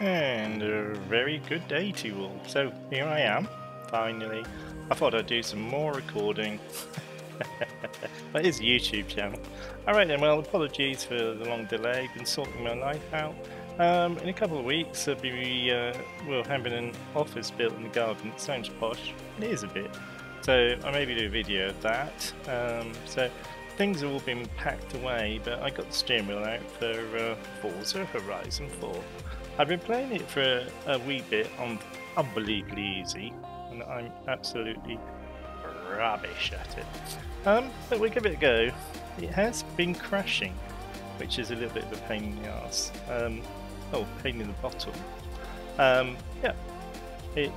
And a very good day to you all. So here I am, finally. I thought I'd do some more recording. That is YouTube channel. Alright then, well, apologies for the long delay. Been sorting my life out. In a couple of weeks I'll be we'll have an office built in the garden. It sounds posh. It is a bit. So I maybe do a video of that. So things have all been packed away, but I got the steering wheel out for Forza Horizon 4. I've been playing it for a wee bit on unbelievably easy, and I'm absolutely rubbish at it. But we'll give it a go. It has been crashing, which is a little bit of a pain in the arse. Oh, pain in the bottom. Yeah, it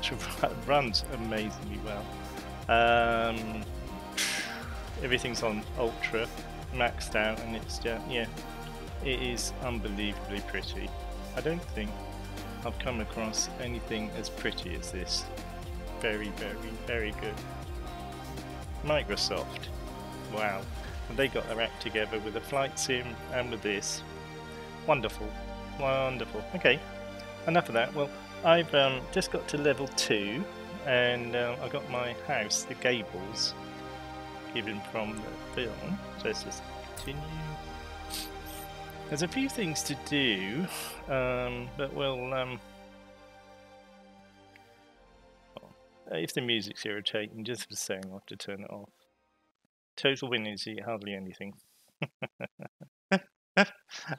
runs amazingly well. Everything's on ultra, maxed out, and it's just, yeah, it is unbelievably pretty. I don't think I've come across anything as pretty as this. Very, very, very good. Microsoft, wow, and they got their act together with the flight sim and with this. Wonderful, wonderful. Okay, enough of that. Well, I've just got to level 2, and I got my house, the gables, given from the film. So let's just continue. There's a few things to do, but we'll. If the music's irritating, just for saying, I'll have to turn it off. Total winners eat hardly anything.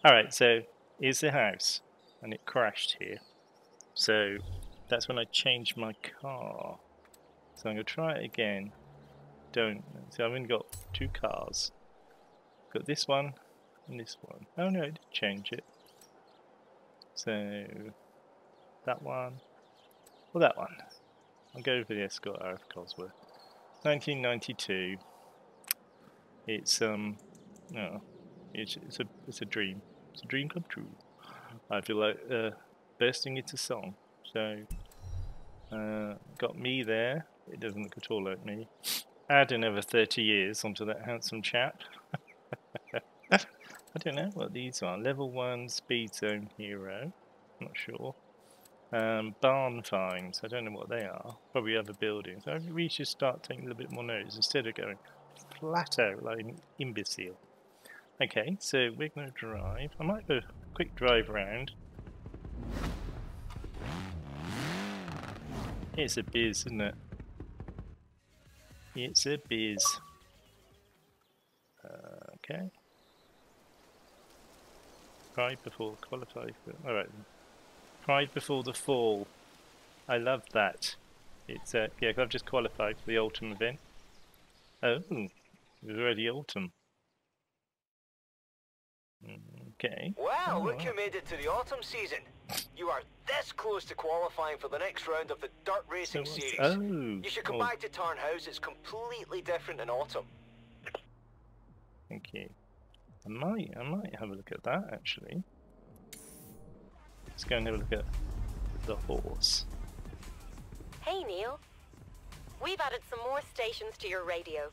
Alright, so here's the house, and it crashed here. So that's when I changed my car. So I'm going to try it again. Don't. So I've only got 2 cars. Got this one and this one. Oh no, I did change it. So that one or that one. I'll go for the Escort RS Cosworth. 1992. It's no, it's a dream. It's a dream come true. I feel like bursting into song. So got me there. It doesn't look at all like me. Add another 30 years onto that handsome chap. I don't know what these are. Level 1 speed zone hero. Not sure. Barn finds. I don't know what they are. Probably other buildings. We should start taking a little bit more notice instead of going flat out like an imbecile. Okay, so we're going to drive. I might do a quick drive around. It's a biz, isn't it? It's a biz. Okay. Pride before qualify. Alright. Pride before the fall. I love that. It's yeah, I've just qualified for the autumn event. Oh, it was already autumn. Okay. Well, look who made it to the autumn season. You are this close to qualifying for the next round of the dirt racing series. Oh, you should come back to Tarnhouse. It's completely different in autumn. Thank you. I might have a look at that actually. Let's go and have a look at the horse. Hey Neil, we've added some more stations to your radio.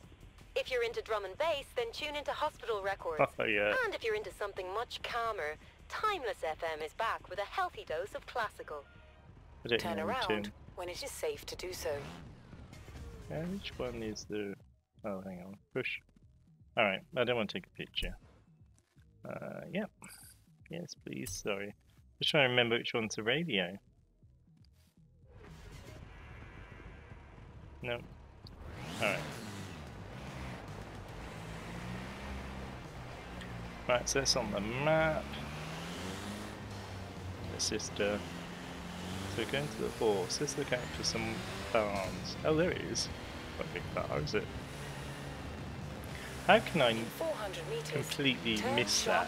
If you're into drum and bass, then tune into Hospital Records. Oh, yeah. And if you're into something much calmer, Timeless FM is back with a healthy dose of classical. Turn around when it is safe to do so. Yeah, which one is the... Oh, hang on. Push. Alright, I don't want to take a picture. Yep. Yeah. Yes, please. Sorry. Just trying to remember which one's the radio. No. Alright. Right, so that's on the map. Let's just, so we're going to the horse. Let's look out for some barns. Oh, there it is. Not a big bar, is it? How can I completely miss that?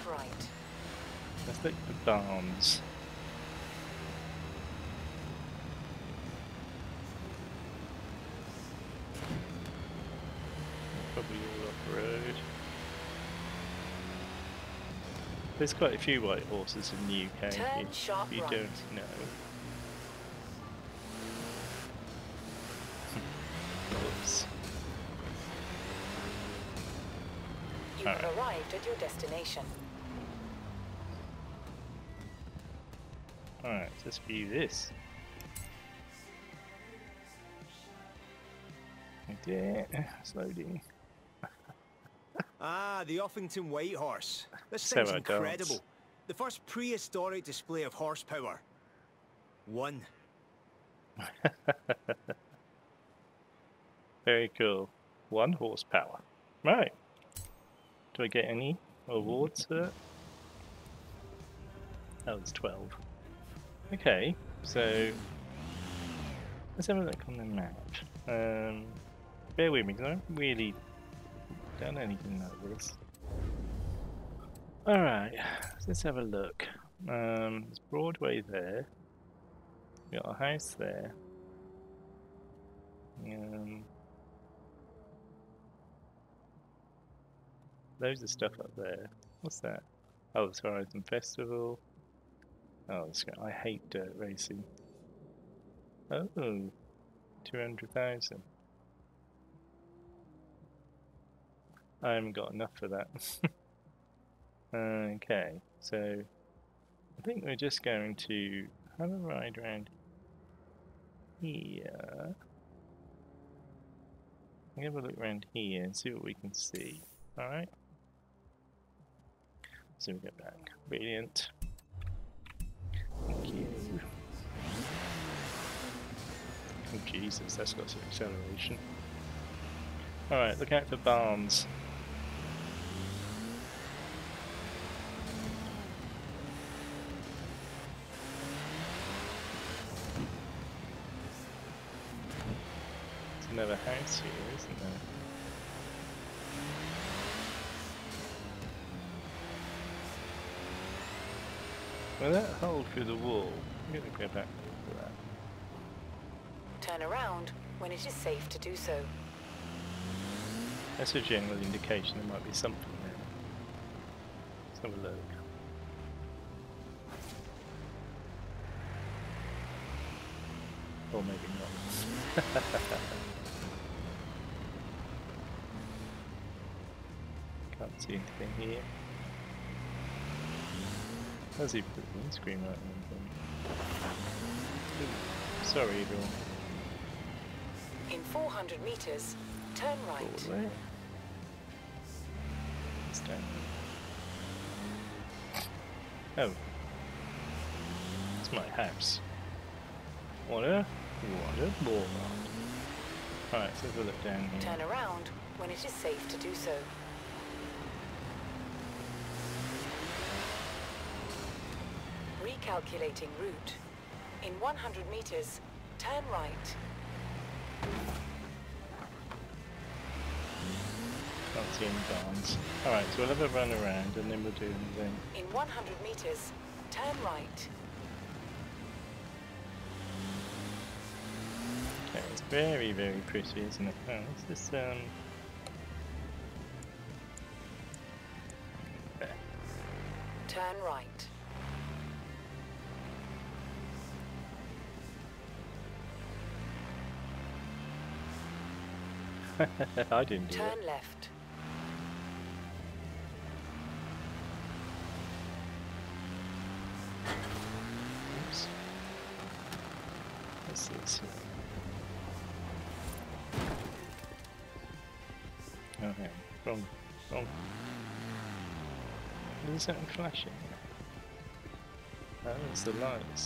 Let's look for barns. Probably all off-road. There's quite a few white horses in the UK, if you don't know. Oops. You have arrived at your destination. Alright, let's view this. Okay, it's loading. Ah, the Offington White Horse. This thing's incredible. The first prehistoric display of horsepower. One. Very cool. 1 horsepower. Right. Do I get any awards for that? That was 12. Okay, so let's have a look on the map. Bear with me because I haven't really done anything like this. Alright, let's have a look. There's Broadway there. We got a house there. Loads of stuff up there. What's that? Oh, it's Horizon Festival. Oh, it's good. I hate dirt racing. Oh, 200,000. I haven't got enough for that. Okay, so I think we're just going to have a ride around here. We'll have a look around here and see what we can see. Alright. So we go back. Brilliant. Thank you. Oh Jesus, that's got some acceleration. Alright, look out for barns. There's another house here, isn't there? Will that hold through the wall? I'm going to go back for that. Turn around when it is safe to do so. That's a general indication there might be something there. Let's have a look. Or maybe not. Can't see anything here. How's he put the windscreen right on? Sorry, everyone. In 400 meters, turn right. Right. It's down there. Oh. It's my house. What a ball. Alright, so let's have a look down here. Turn around when it is safe to do so. Calculating route. In 100 meters, turn right. Can't see any barns. Alright, so we'll have a run around and then we'll do anything. In 100 meters, turn right. Okay, it's very, very pretty, isn't it? Oh, what's this, there. Turn right. I didn't do it. Turn left. Oops. Let's see this here. Okay, wrong. Is that flashing? Oh, it's the lights.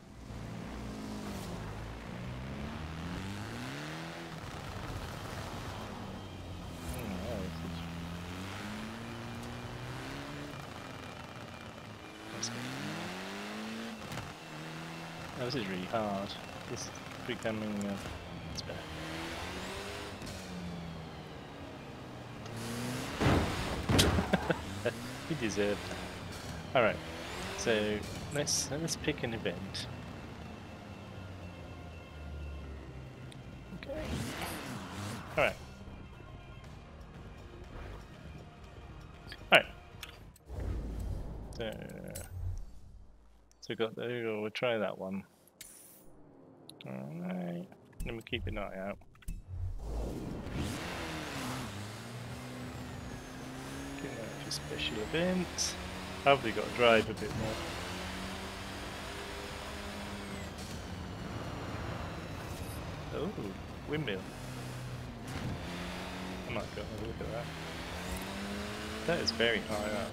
Oh, this is really hard. This is becoming it's bad. You deserve that. Alright, so let's pick an event. Okay. Alright. there. So we got there, we'll try that one. Alright, let me keep an eye out. Get out for special events. Probably got to drive a bit more. Oh, windmill. I might go and have a look at that. That is very high up.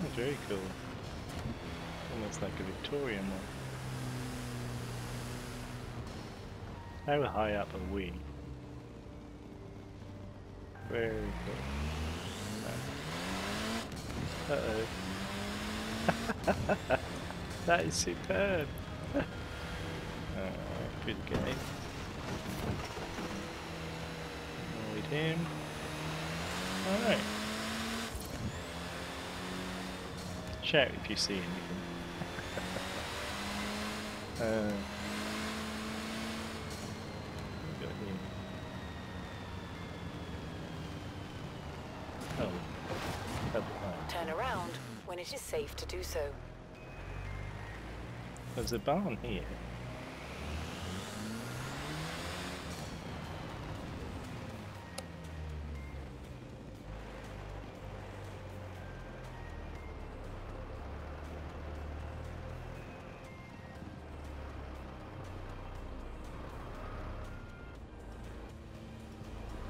Oh, very cool. Almost like a Victorian one. How high up are we? Very cool. Uh-oh. That is superb! Good game. Annoyed him. Alright. Shout if you see anything. It is safe to do so. There's a barn here.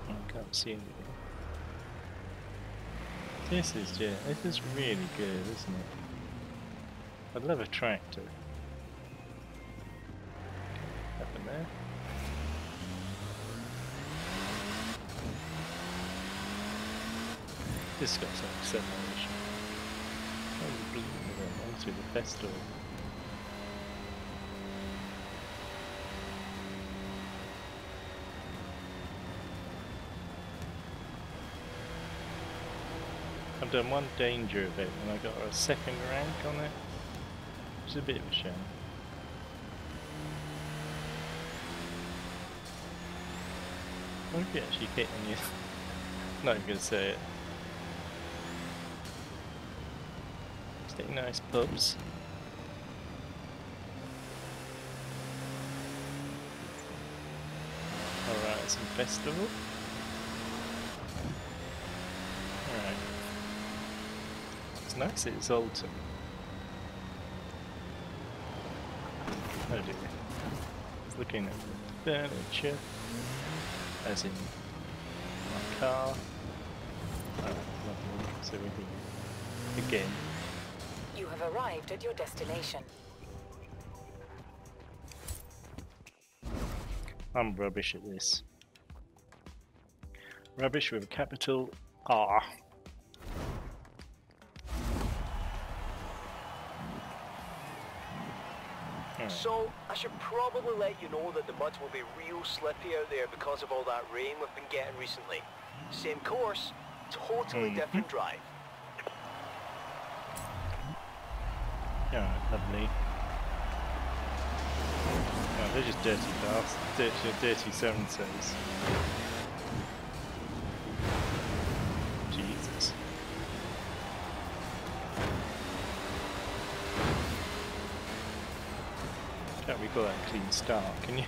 I can't see anything. This is yeah, this is really good, isn't it? I'd love a tractor. Up in there. This got some acceleration. Probably onto the festival. Done one danger event and I got a second rank on it, which is a bit of a shame. I wonder if you actually hit on you. Not even going to say it. Stay nice, pups. Alright, some festival. It's nice, it's altered. Oh dear. It's looking at the furniture, as in my car. Oh, lovely. So we're here again. You have arrived at your destination. I'm rubbish at this. Rubbish with a capital R. So, I should probably let you know that the mud will be real slippy out there because of all that rain we've been getting recently. Same course, totally different drive. Yeah, lovely. Oh, they're just dirty bastards, dirty so-and-sos. Jesus. Can't we call that a clean start, can you?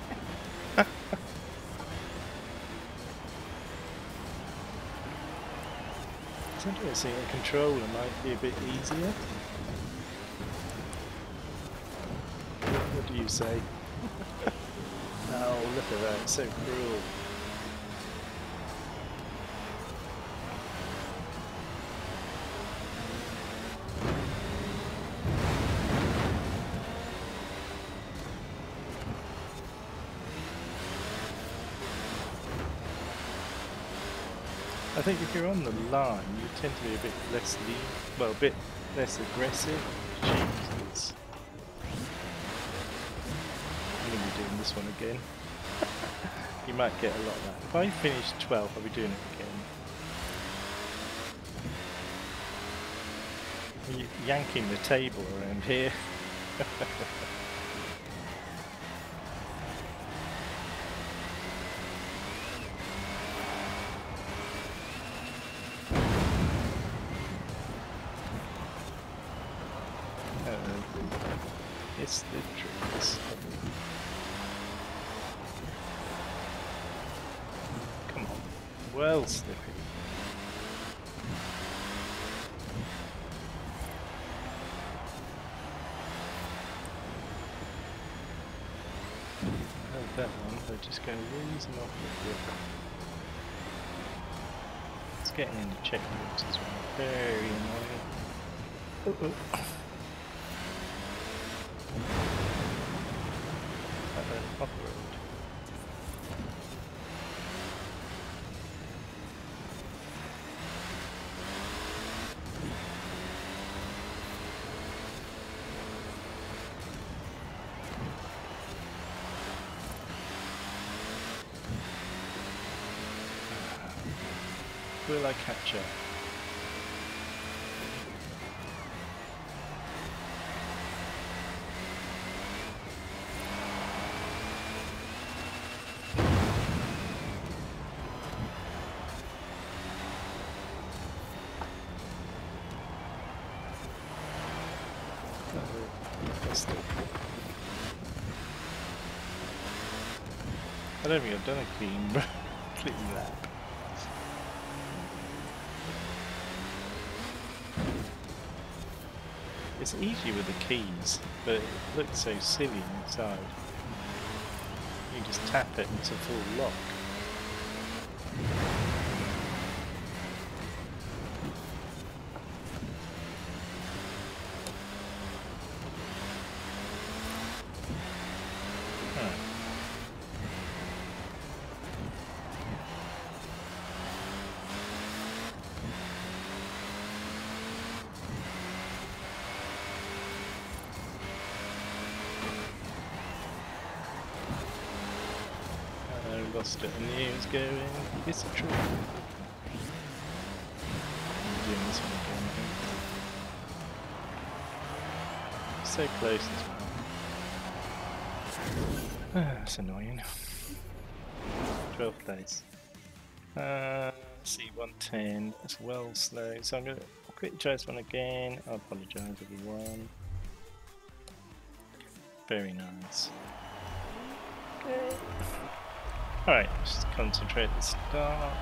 Sometimes seeing a controller might be a bit easier. What do you say? Oh, look at that, it's so cruel. I think if you're on the line, you tend to be a bit less aggressive. Jesus. I'm going to be doing this one again. You might get a lot of that. If I finish 12, I'll be doing it again. You're yanking the table around here. It's the tricks. Come on. Well, Snippy. And that one, they're just going reason off the river. It's getting into checkpoints as well. Very annoying. Up the road. Will I catch up? I don't think I've done a clean lap. It's easier with the keys, but it looks so silly inside. You just tap it into full lock. And the air's going, it's a trip. I'm doing this one again. So close as well. That's annoying. 12th place. C110, it's well slow, so I'm going to quickly try this one again. I apologise everyone. Very nice. Okay. Alright, just concentrate at the start.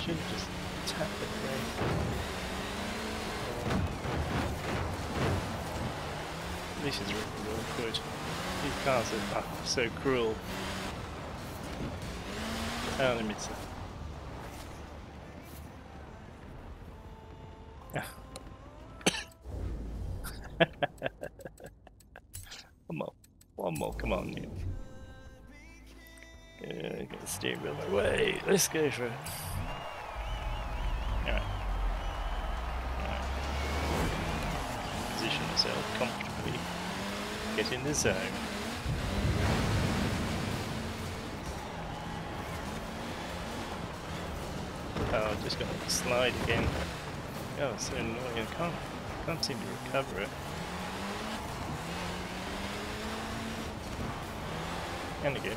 Should have just tapped the brake. This is really awkward. These cars are so cruel. Oh, let me see. One more, come on, Neil. Get the steering wheel away. Let's go for it. Alright. Alright. Position yourself comfortably. Get in the zone. Oh, just got to slide again. Oh, it's so annoying. Can't seem to recover it. And again.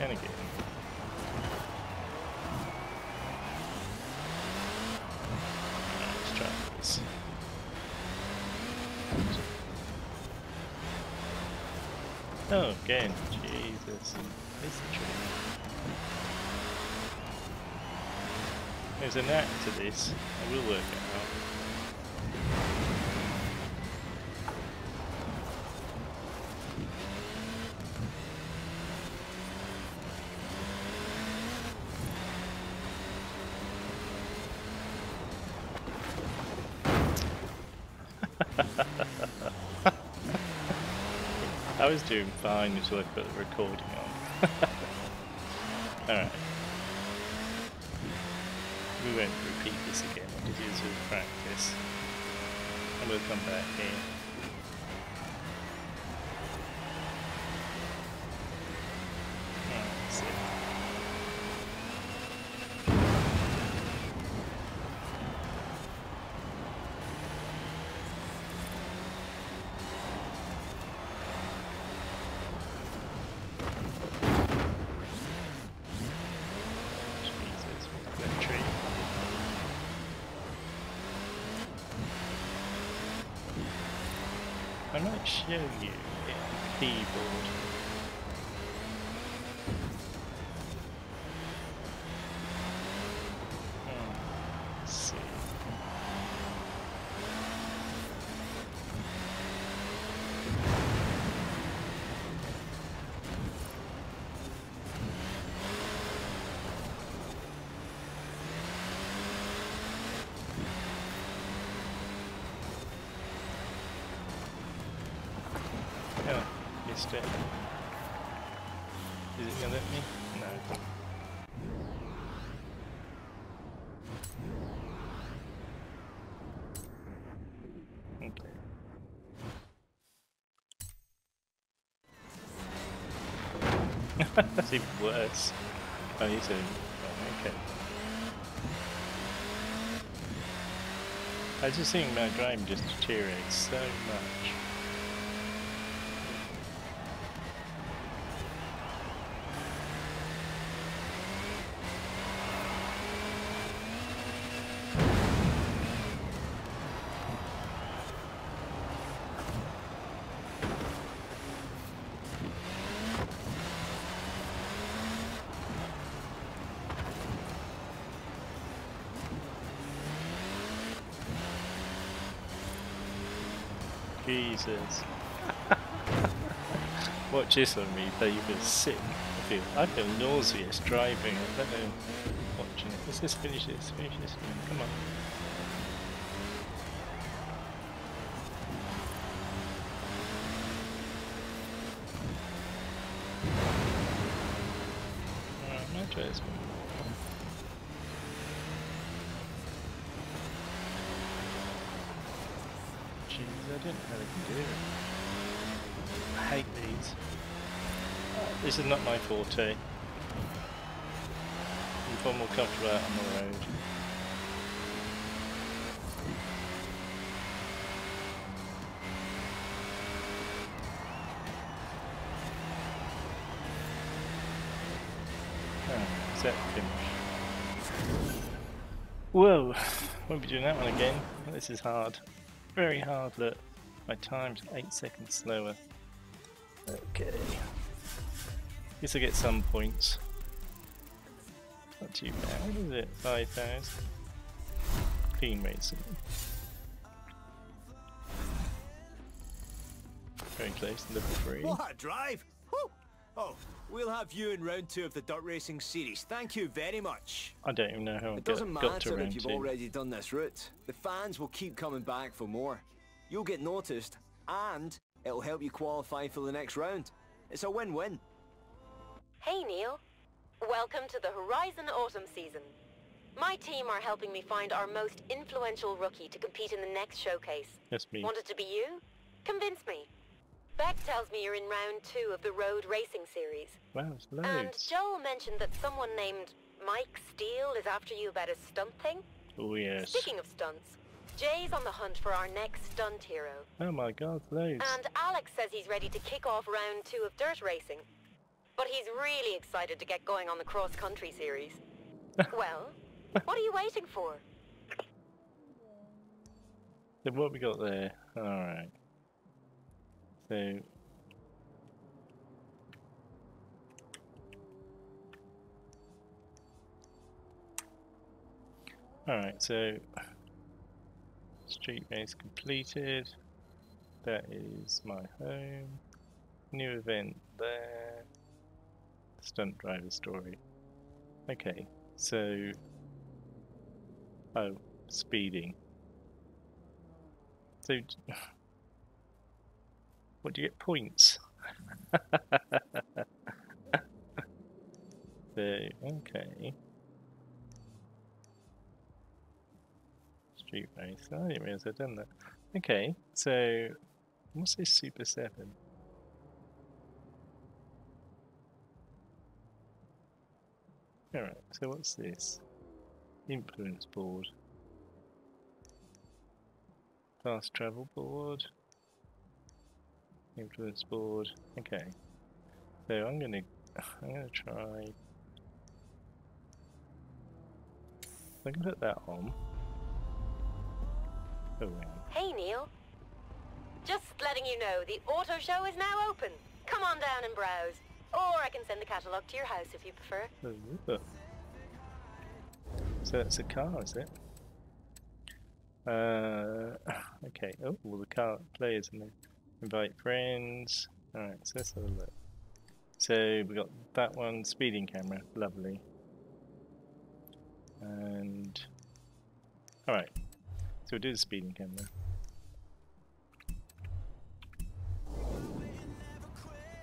And again. Let's try this. Oh, again, Jesus, it's a trick. There's an act to this, I will work it out. I was doing fine until I put the recording on. Alright. we won't repeat this again. What we do is we'll practice and we'll come back here. I might show you a keyboard. Let's see. Is it gonna let me? No. Okay. That's even worse. Oh, he's doing. Oh, okay. I just think my game just deteriorates so much. Jesus. Watch this on me, David. Sick. I feel nauseous driving. I don't know. Watching it. Let's just finish this. Finish this. Come on. Alright, I'm gonna try this one. I don't know how they can do it. I hate these. This is not my forte. I'm far more comfortable out on the road. Oh, is that finished? Whoa! Won't be doing that one again. This is hard. Very hard, look. My time's 8 seconds slower. Okay. Guess I get some points. Not too bad, is it? 5,000. Clean racing. Very close to level 3. What a drive! Woo! Oh, we'll have you in round 2 of the dirt racing series. Thank you very much. I don't even know how it got to round 2. It doesn't matter if you've already done this route. The fans will keep coming back for more. You'll get noticed, and it'll help you qualify for the next round. It's a win-win. Hey Neil, welcome to the Horizon Autumn season. My team are helping me find our most influential rookie to compete in the next showcase. That's me. Want it to be you? Convince me. Beck tells me you're in round 2 of the road racing series. Wow, it's loads. And Joel mentioned that someone named Mike Steele is after you about a stunt thing. Oh yes. Speaking of stunts, Jay's on the hunt for our next stunt hero. Oh my god, loads. And Alex says he's ready to kick off round 2 of dirt racing. But he's really excited to get going on the cross-country series. Well, what are you waiting for? Then what we got there? Alright. So alright, so street race completed. That is my home. New event there. Stunt driver story. Okay, so oh, speeding. So what do you get? Points. So, okay. street race. I didn't realize I'd done that. Okay, so what's this Super Seven? Alright, so what's this? Influence board. Fast travel board. Influence board. Okay. So I'm gonna try. I can put that on. Oh, wait. Hey Neil. Just letting you know the auto show is now open. Come on down and browse. Or I can send the catalogue to your house if you prefer. Ooh. So that's a car, is it? Okay. Oh, well, the car plays and then invite friends. Alright, so let's have a look. So we got that one, speeding camera, lovely. And alright, so we'll do the speeding camera.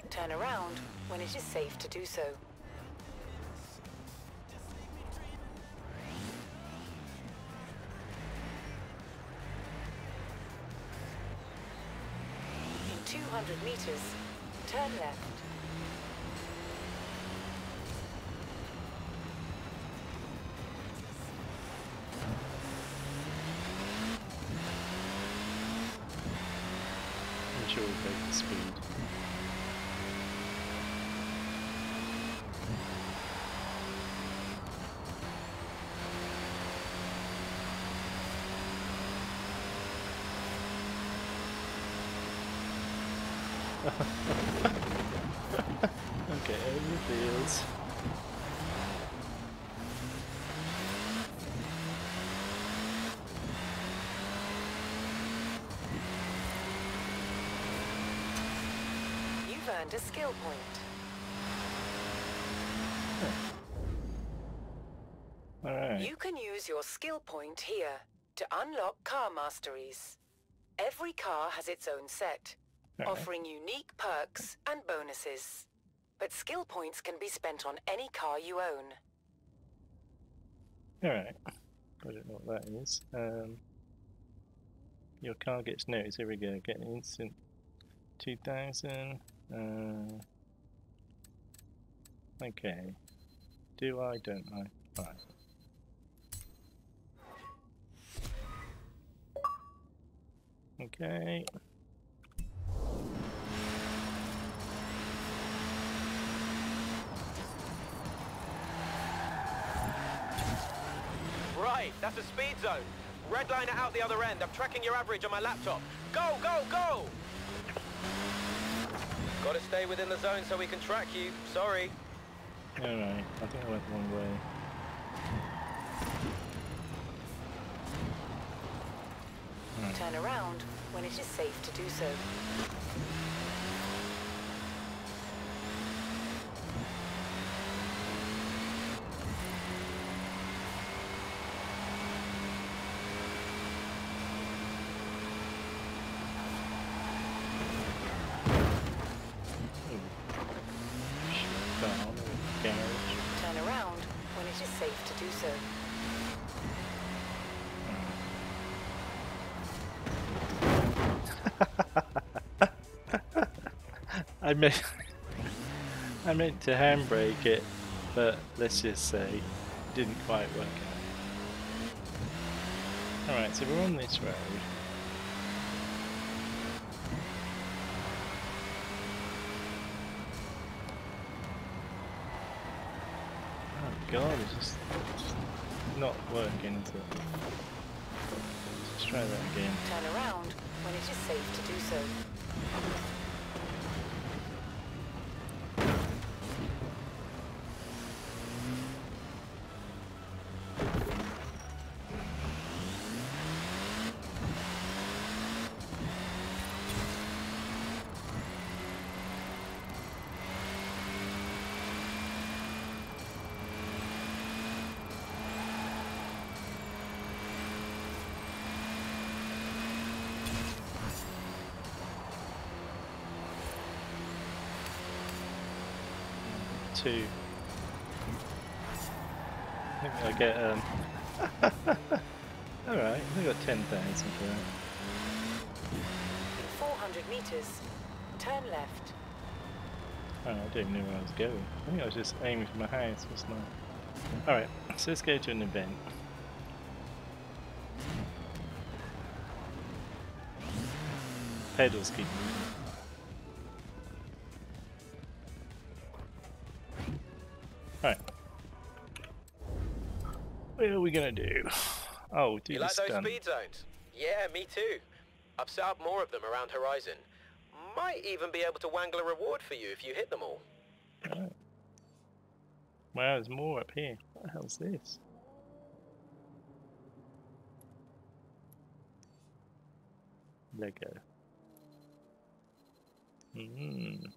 Turn around when it is safe to do so. In 200 meters, turn left. I'm sure we'll take the speed. Earned a skill point. Huh. All right. You can use your skill point here to unlock car masteries. Every car has its own set, all offering right. unique perks and bonuses. But skill points can be spent on any car you own. Alright. I don't know what that is. Your car gets noticed. Here we go. Get an instant 2000. Okay. Do I? Don't I? Right. Okay. Right, that's a speed zone. Red liner out the other end. I'm tracking your average on my laptop. Go, go, go! Gotta stay within the zone so we can track you. Sorry. Alright, I think I went the wrong way. Right. Turn around when it is safe to do so. I meant to handbrake it, but let's just say it didn't quite work out. Alright, so we're on this road. Oh god, it's just not working, is it? Let's try that again. Turn around when it is safe to do so. I think I get Alright, we got 10,000 for that. 400 metres, turn left. Oh, I didn't even know where I was going. I think I was just aiming for my house, wasn't I? Alright, so let's go to an event. Pedals keep moving. Alright. What are we gonna do? Oh, do you like those speed zones? Yeah, me too. I've set up more of them around Horizon. Might even be able to wangle a reward for you if you hit them all. Right. Wow, there's more up here. What the hell's this? Lego. Mm.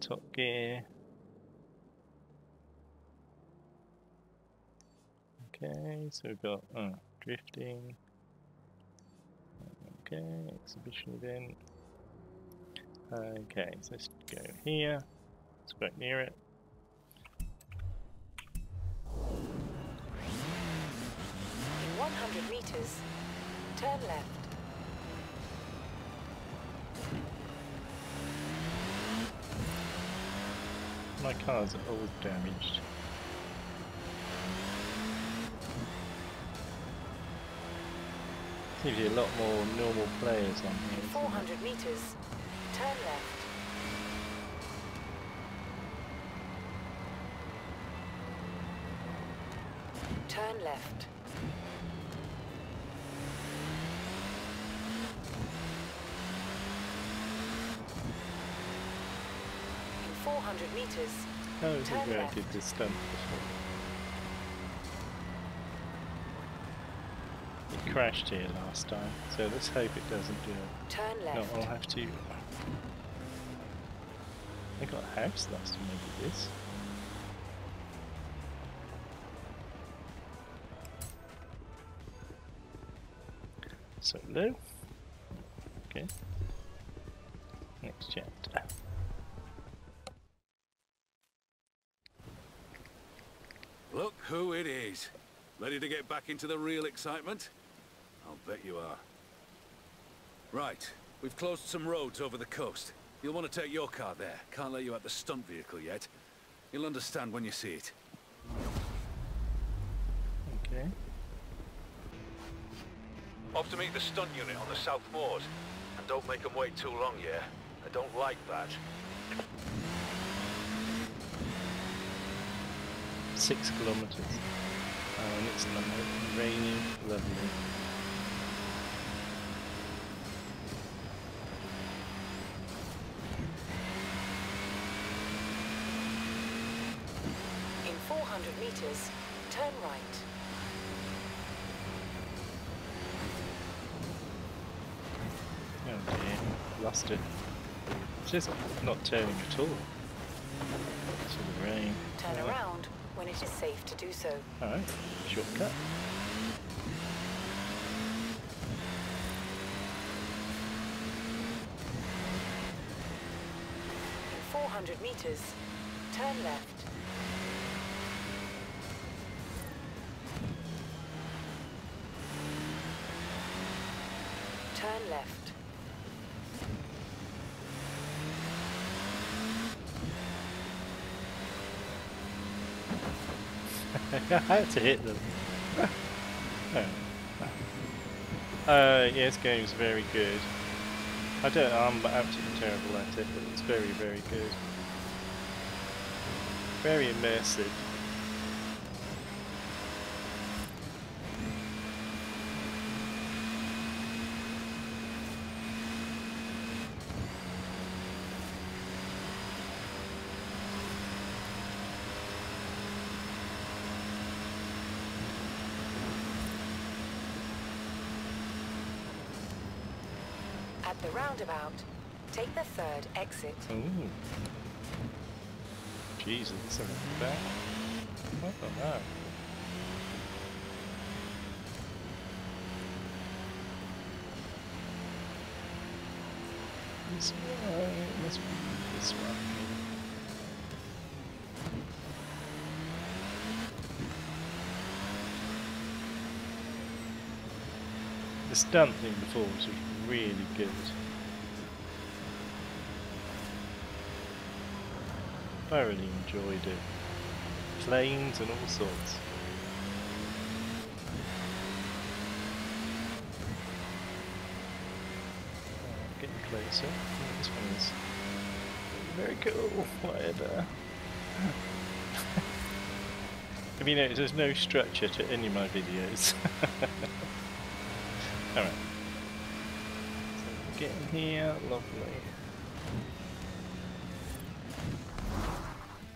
Top Gear. Okay, so we've got drifting. Okay, exhibition event. Okay, so let's go here. It's quite near it. In 100 meters, turn left. My cars are all damaged. Seems to be a lot more normal players on here. 400 metres, turn left. Turn left. In 400 metres, turn left. Oh, this is where I did this stunt before. Crashed here last time, so let's hope it doesn't do it. Turn left. No, I'll have to. I got a house last time I did this. So low. Okay. Next chapter. Look who it is. Ready to get back into the real excitement? I'll bet you are. Right, we've closed some roads over the coast. You'll want to take your car there. Can't let you out the stunt vehicle yet. You'll understand when you see it. Okay. Off to meet the stunt unit on the South Moors. And don't make them wait too long, yeah? I don't like that. 6 kilometers. And it's raining, lovely. Meters, turn right. Oh dear, lost it. It's just not turning at all. It's the rain. Turn around when it is safe to do so. Alright, shortcut. In 400 meters, turn left. Turn left. I had to hit them. Oh. Yes, game's very good. I don't know, I'm absolutely terrible at it, but it's very, very good. Very immersive. At the roundabout, take the third exit. Ooh. Jesus, that's something back. What the hell? This way, it must be this way. the stunt thing before, which was really good. I really enjoyed it. Planes and all sorts. Getting closer. This one is very cool. Whatever. Have you noticed there's no structure to any of my videos? Alright. So we're getting here. Lovely.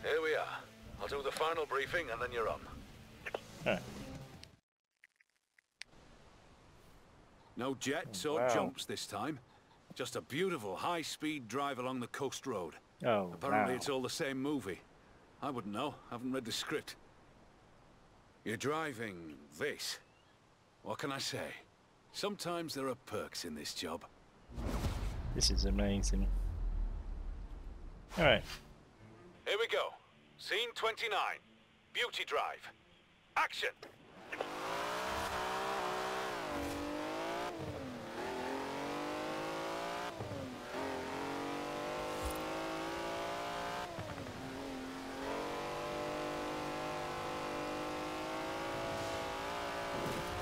Here we are. I'll do the final briefing and then you're on. Alright. No jets or jumps this time. Just a beautiful high-speed drive along the coast road. Oh, apparently it's all the same movie. I wouldn't know. I haven't read the script. You're driving this. What can I say? Sometimes there are perks in this job. This is amazing. All right. Here we go. Scene 29. Beauty Drive. Action!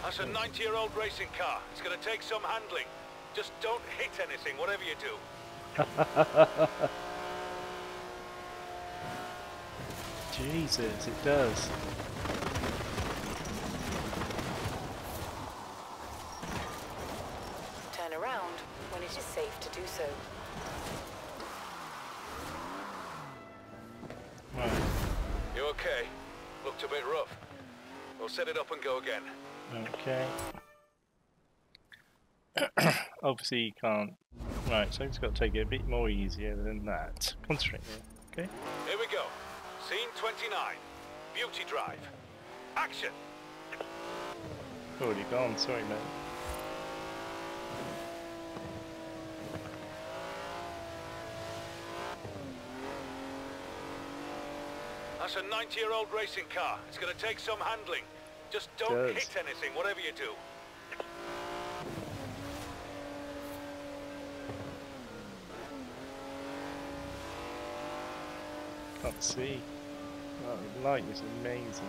That's a 90-year-old racing car. It's going to take some handling. Just don't hit anything, whatever you do. Jesus, it does. Turn around when it is safe to do so. Right. You okay? Looked a bit rough. We'll set it up and go again. Okay. Obviously you can't. Right, so it's got to take it a bit more easier than that. Concentrate here, okay? Here we go. Scene 29. Beauty Drive. Action! Already gone, sorry mate. That's a 90-year-old racing car. It's going to take some handling. Just don't hit anything, whatever you do. Can't see. Oh, the light is amazing.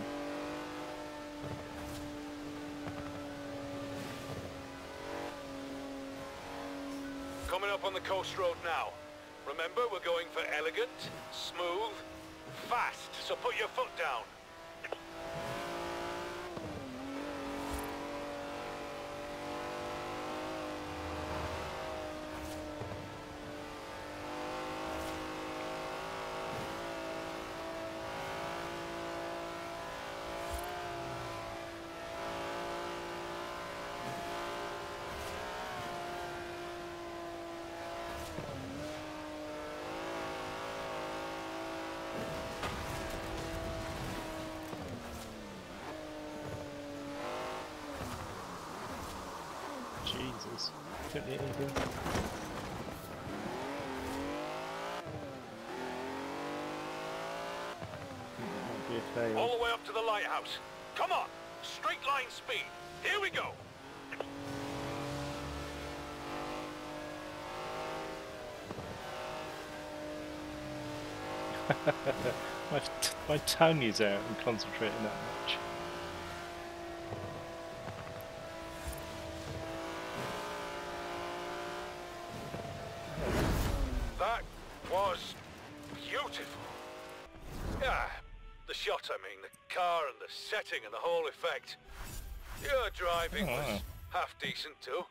Coming up on the coast road now. Remember, we're going for elegant, smooth, fast, so put your foot down. Jesus. Don't need anything. All the way up to the lighthouse. Come on! Straight line speed. Here we go! my tongue is out and concentrating that much. Setting and the whole effect. Your driving was half decent too.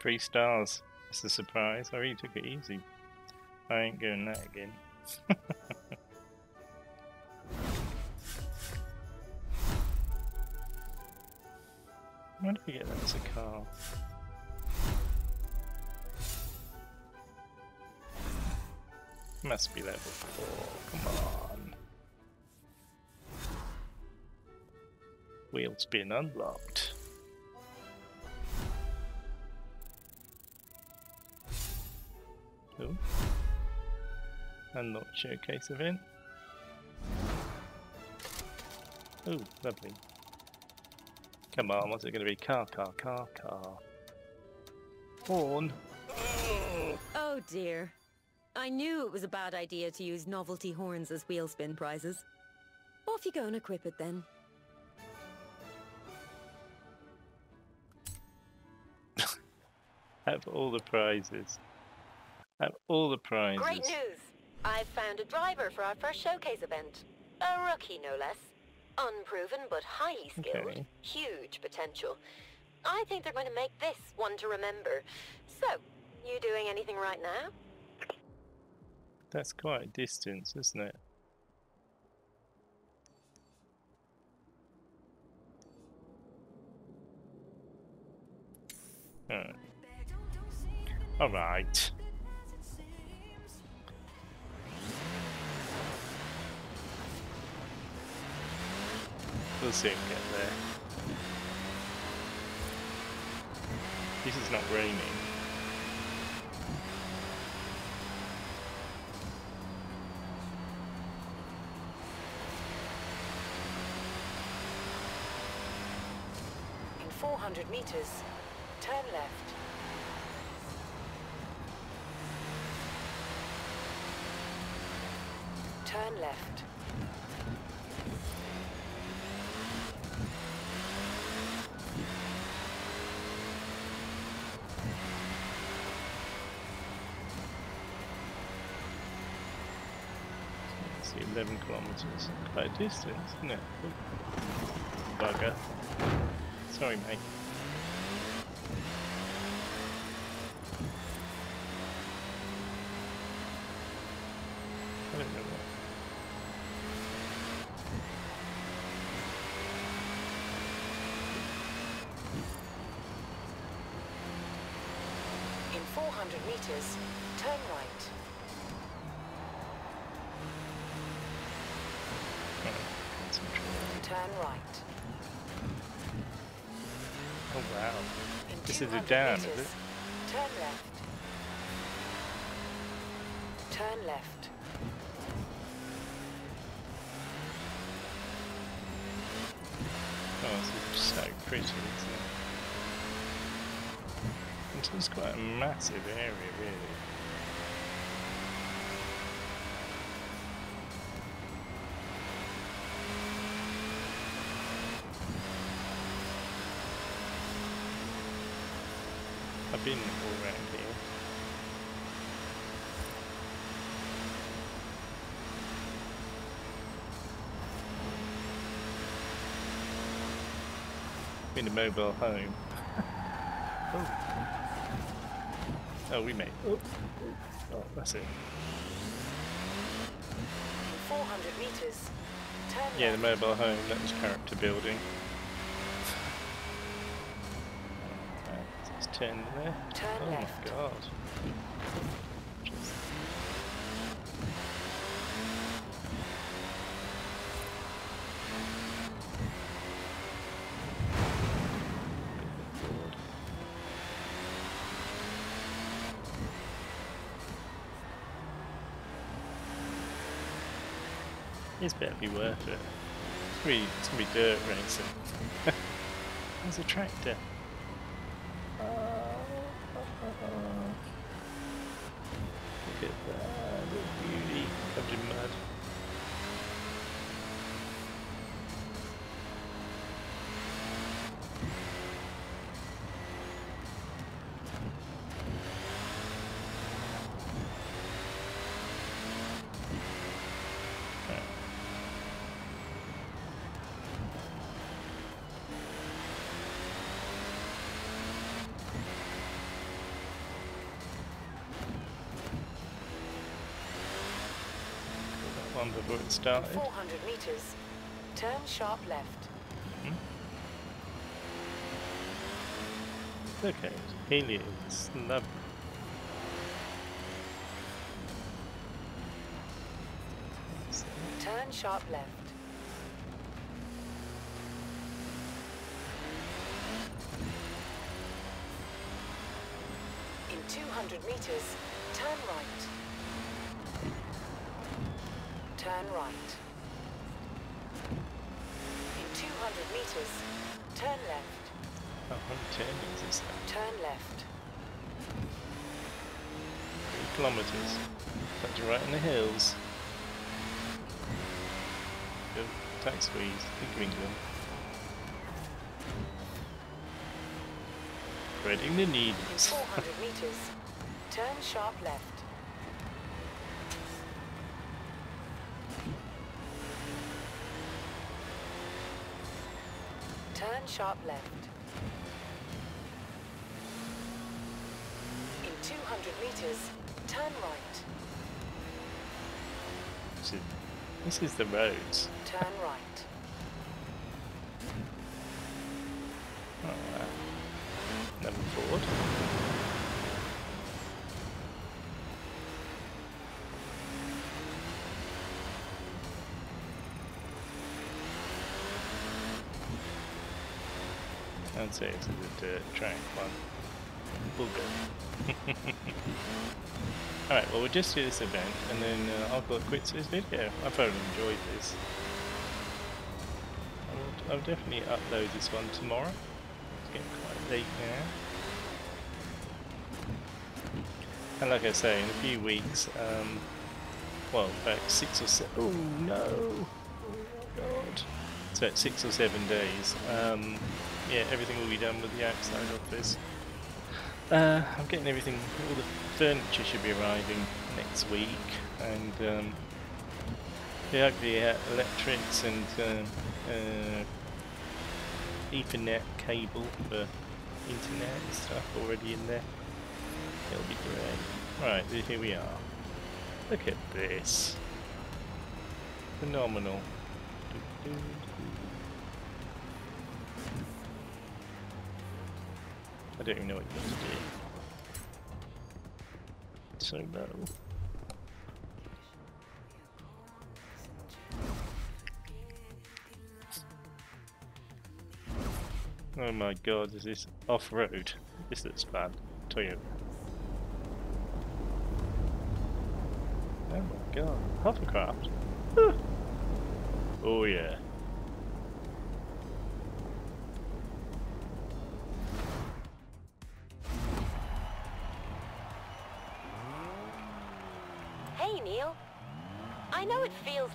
3 stars. It's a surprise. I really took it easy. I ain't doing that again. Why did we get that as a car? Must be level 4. Come on. Wheel's been unlocked. Cool. Unlock showcase event. Oh, lovely. Come on, what's it going to be? Car, car, car, car. Horn. Oh dear. I knew it was a bad idea to use novelty horns as wheel spin prizes. Off you go and equip it then. Have all the prizes. Have all the prizes. Great news! I've found a driver for our first showcase event. A rookie, no less. Unproven but highly skilled. Okay. Huge potential. I think they're going to make this one to remember. So, you doing anything right now? That's quite a distance, isn't it? Oh. All right. We'll soon get there. This is not raining. In 400 meters, turn left. Turn left. It's 11 kilometers, quite a distance, isn't it? Ooh. Bugger. Sorry, mate. I don't know what. In 400 meters, turn right. Turn right. Oh wow. This is a down, is it? Turn left. Turn left. Oh, this is so pretty, isn't it? It is quite a massive area, really. I've been all around here. Been a mobile home. Oh. Oh, we made. Oh, that's it. 400 meters. Turn yeah, the mobile home. That was character building. Turn there. Turn oh left. My god. Just... This better be worth it. It's gonna be dirt racing. There's a tractor. Look at that, the beauty, covered in mud. Before it started. 400 meters. Turn sharp left. Mm-hmm. Okay, aliens. Lovely. Turn sharp left. In 200 meters, turn right. Turn right. In 200 meters, Turn left. Oh, what a turning is that? Turn left. 3 kilometres. That's right in the hills. Good tax squeeze, the green one. Spreading the needles. 400 metres. Turn sharp left. Turn sharp left. In 200 metres, turn right. This is the roads. Turn right. Oh, wow. Never forward. I'd say it's a good track one. We'll go. Alright, well we'll just do this event and then I'll call it quits this video. I've thoroughly enjoyed this. I'll definitely upload this one tomorrow. It's getting quite late now. And like I say, in a few weeks, well about 6 or 7, oh no! Oh my god! So at 6 or 7 days, yeah, everything will be done with the outside of this. I'm getting everything, all the furniture should be arriving next week, and the ugly electrics and Ethernet cable for internet and stuff already in there. It'll be great. Right, here we are. Look at this. Phenomenal. I don't even know what you're going to do. So low. Oh my god, is this off-road? This looks bad. Toyota. Oh my god, hovercraft. Oh yeah.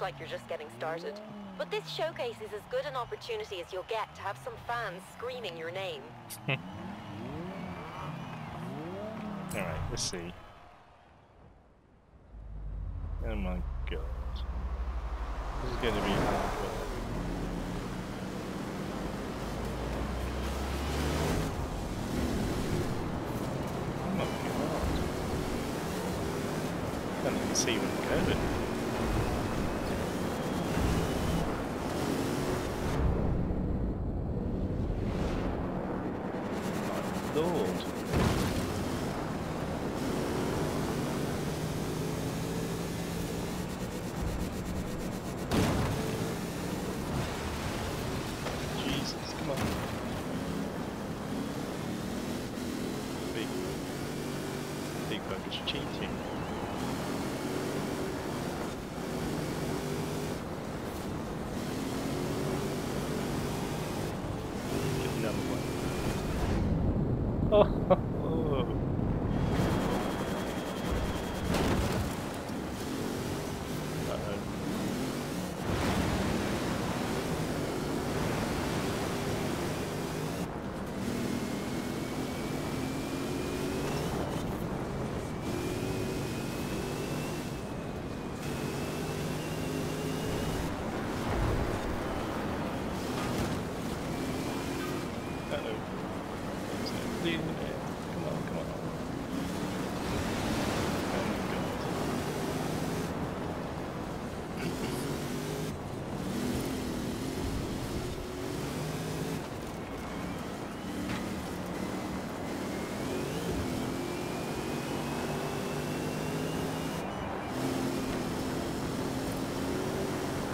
Like you're just getting started, but this showcase is as good an opportunity as you'll get to have some fans screaming your name. Alright, let's see. Oh my god. This is going to be hard work. Oh my god. I can't even see where I'm going.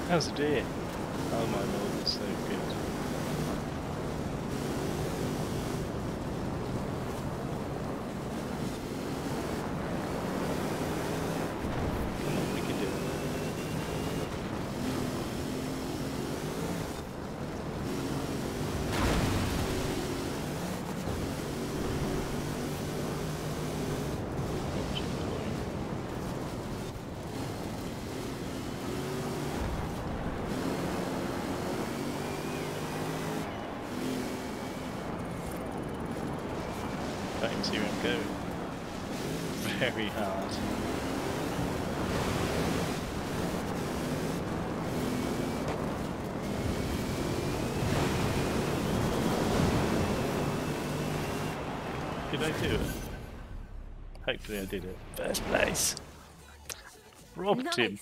How's the deer? Oh my lord, that's so good. Come on, we can do it. can see him go very hard. Did I do it? Hopefully I did it. First place. Robbed him.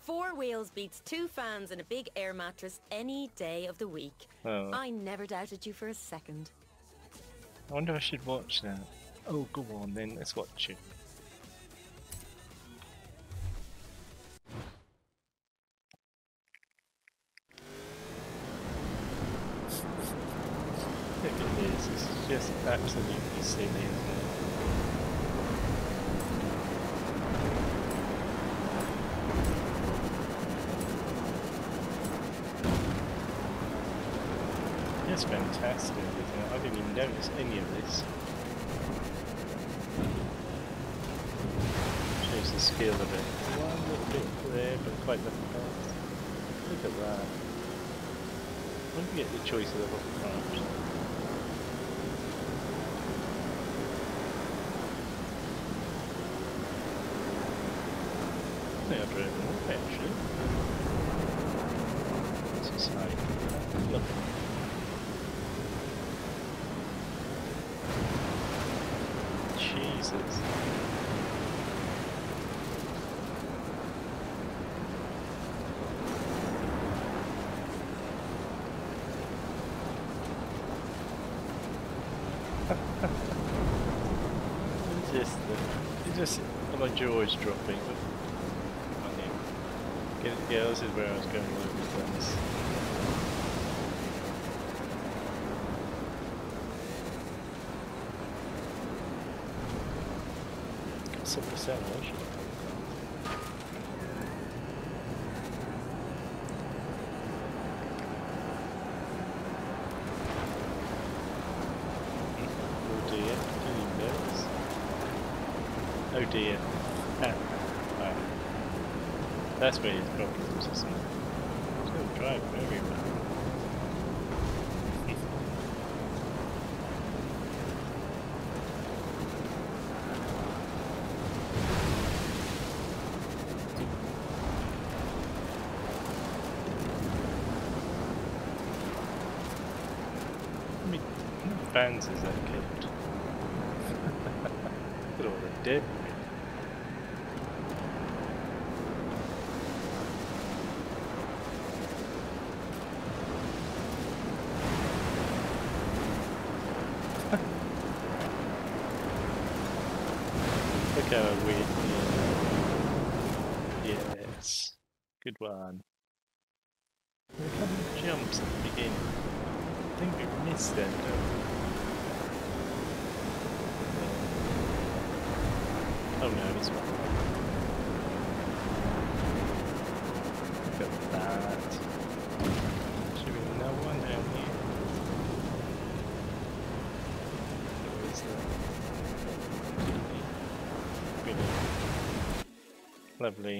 Four wheels beats two fans and a big air mattress any day of the week. Oh. I never doubted you for a second. I wonder if I should watch that. Oh, go on then, let's watch it. Look at this, it's just absolutely silly, isn't it? It's fantastic, isn't it? I didn't even notice any of this. Shows the scale of it. One little bit there, but quite nothing else. Look at that. When do you get the choice of the rocket launch? I think I've driven off actually. What's this like? Nothing. Just my jaw is dropping. I think. Yeah, this is where I was going all over the place. Super Seven, actually. Oh dear, didn't even notice. Oh dear. Right. That's where his problems are. Still drive very well. Fans is that clipped? Look at all the debris. Look how weird. Yes. Good one. There are a couple of jumps at the beginning. I think we missed them, don't we? Oh no, this one. Look at that. Should be another one down here. Where is that? Really. Lovely.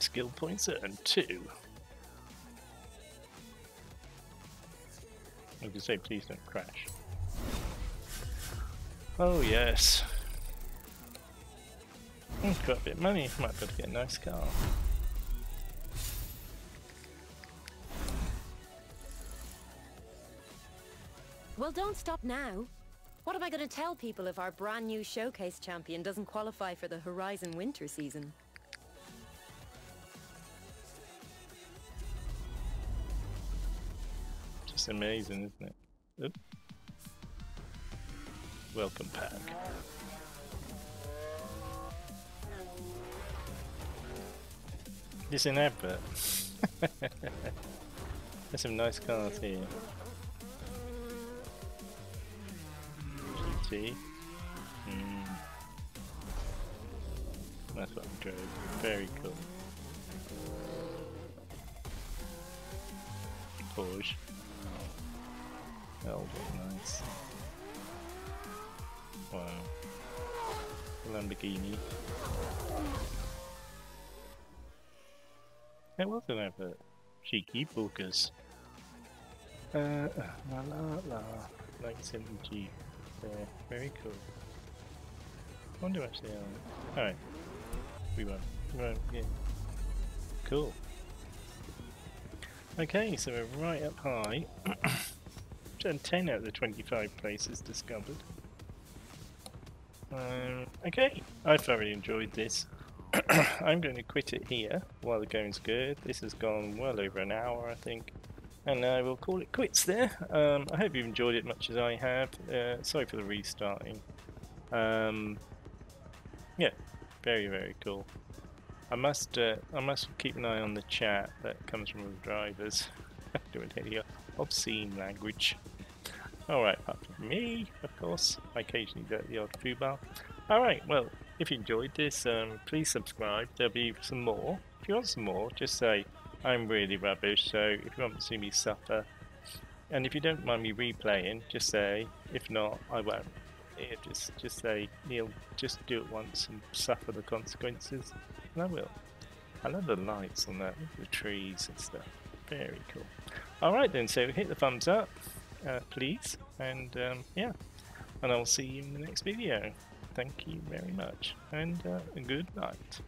Skill points and 2. I can say please don't crash. Oh yes. Got a bit of money, might be able to get a nice car. Well, don't stop now. What am I going to tell people if our brand new showcase champion doesn't qualify for the Horizon winter season? Just amazing, isn't it? Oops. Welcome pack. This is an advert. There's some nice cars here. GT. That's what I drove. Very cool. Porsche. Oh, nice. Wow. Lamborghini. It was an advert. Cheeky bookers. La la la. Light 7G. Very cool. I wonder if they are. Alright. We won. Yeah. Cool. Okay, so we're right up high. Turned 10 out of the 25 places discovered. Okay, I've thoroughly enjoyed this. I'm going to quit it here while the going's good. This has gone well over an hour, I think. And I will call it quits there. I hope you've enjoyed it much as I have. Sorry for the restarting. Yeah, very cool. I must keep an eye on the chat that comes from all the drivers. Doing any obscene language. Alright, apart from me, of course. I occasionally do the odd foobar. Alright, well, if you enjoyed this, please subscribe. There'll be some more. If you want some more, just say, I'm really rubbish, so if you want to see me suffer. And if you don't mind me replaying, just say, if not, I won't. Yeah, just say, Neil, just do it once and suffer the consequences. And I will. I love the lights on that, the trees and stuff. Very cool. Alright then, so hit the thumbs up, please. And yeah, and I'll see you in the next video. Thank you very much, and good night.